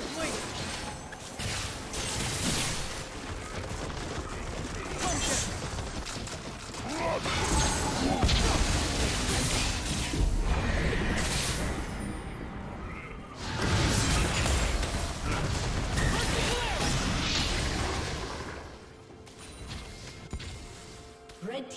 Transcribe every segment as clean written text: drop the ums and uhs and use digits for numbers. the link. Red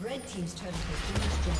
Red team's turret has been destroyed.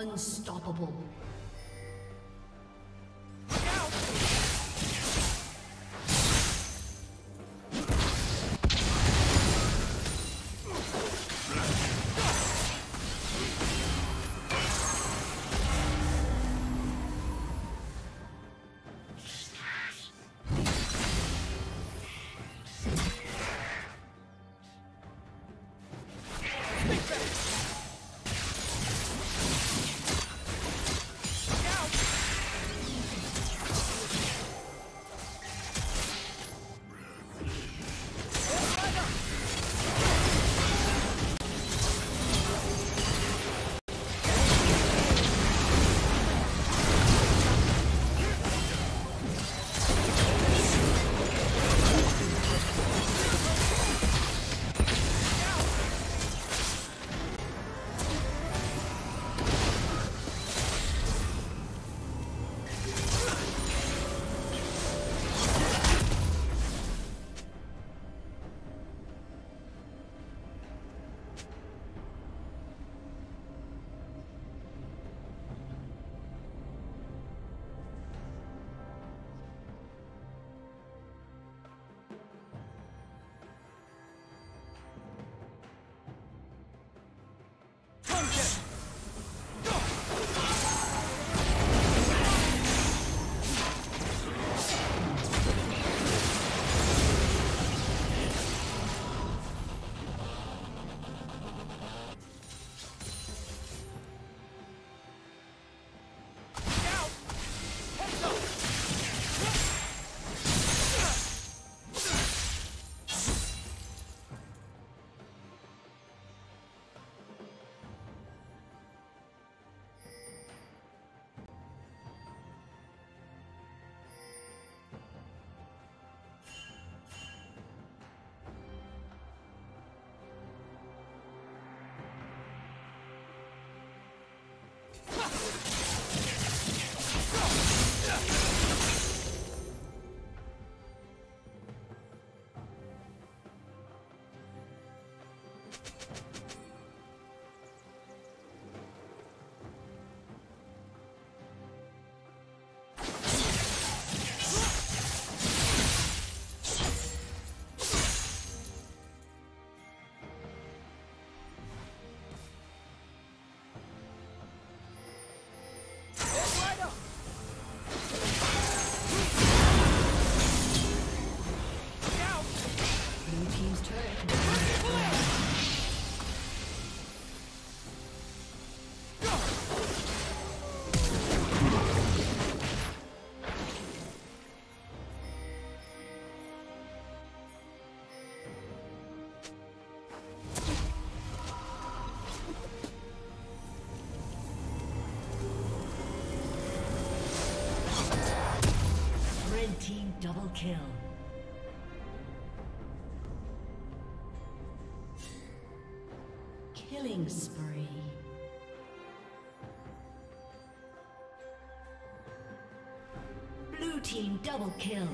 Unstoppable. Double kill. Killing spree. Blue team double kill.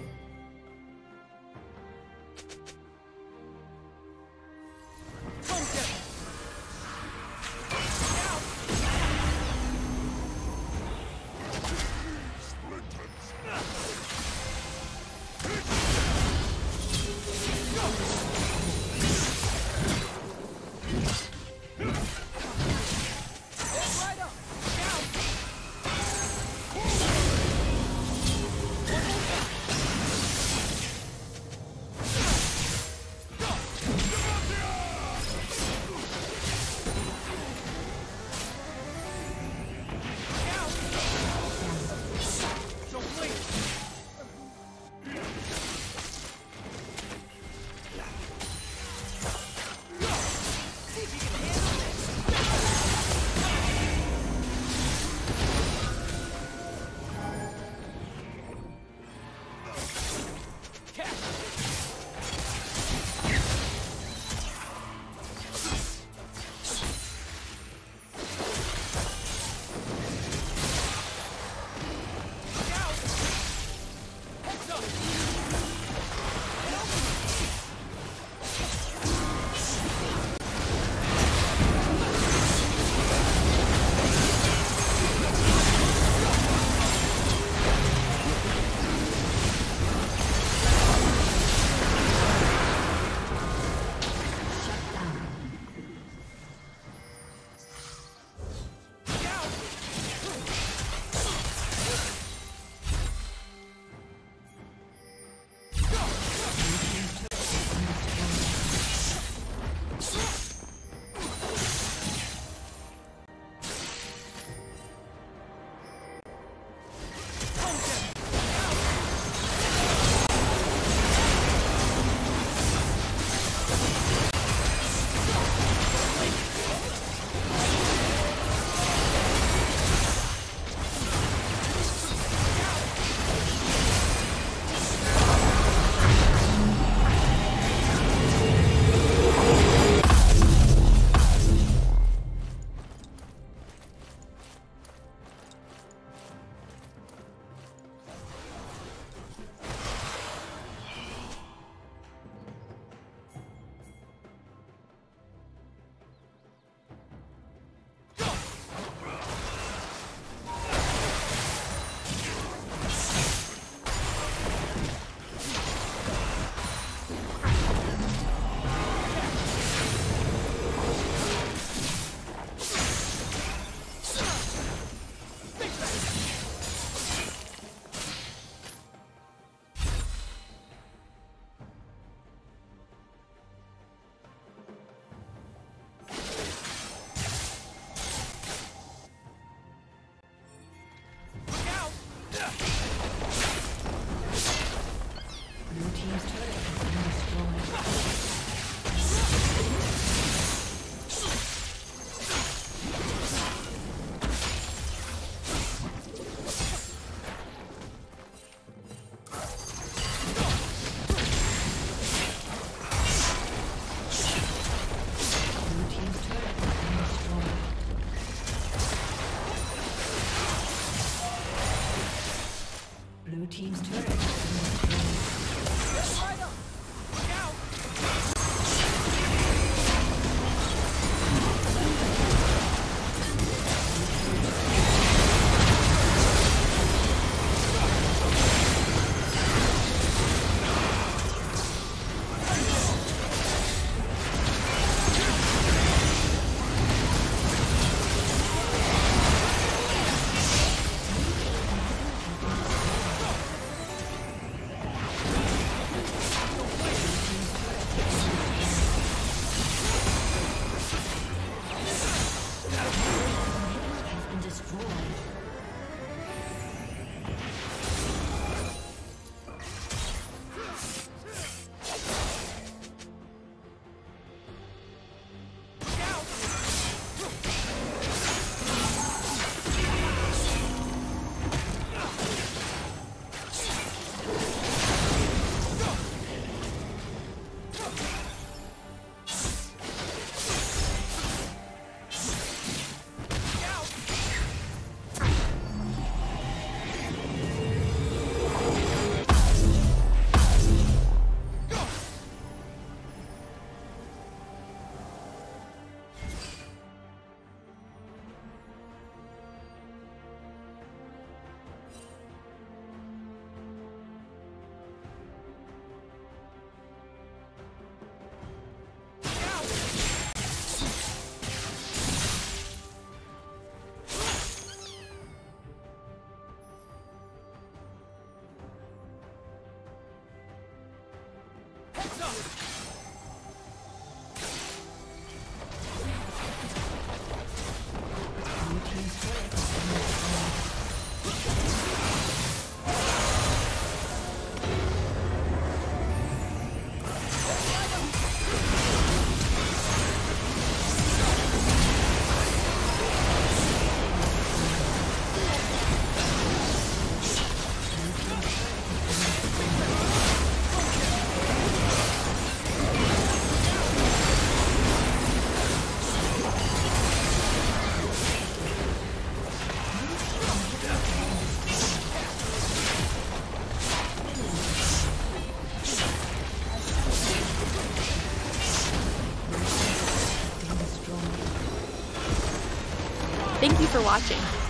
Thank you for watching.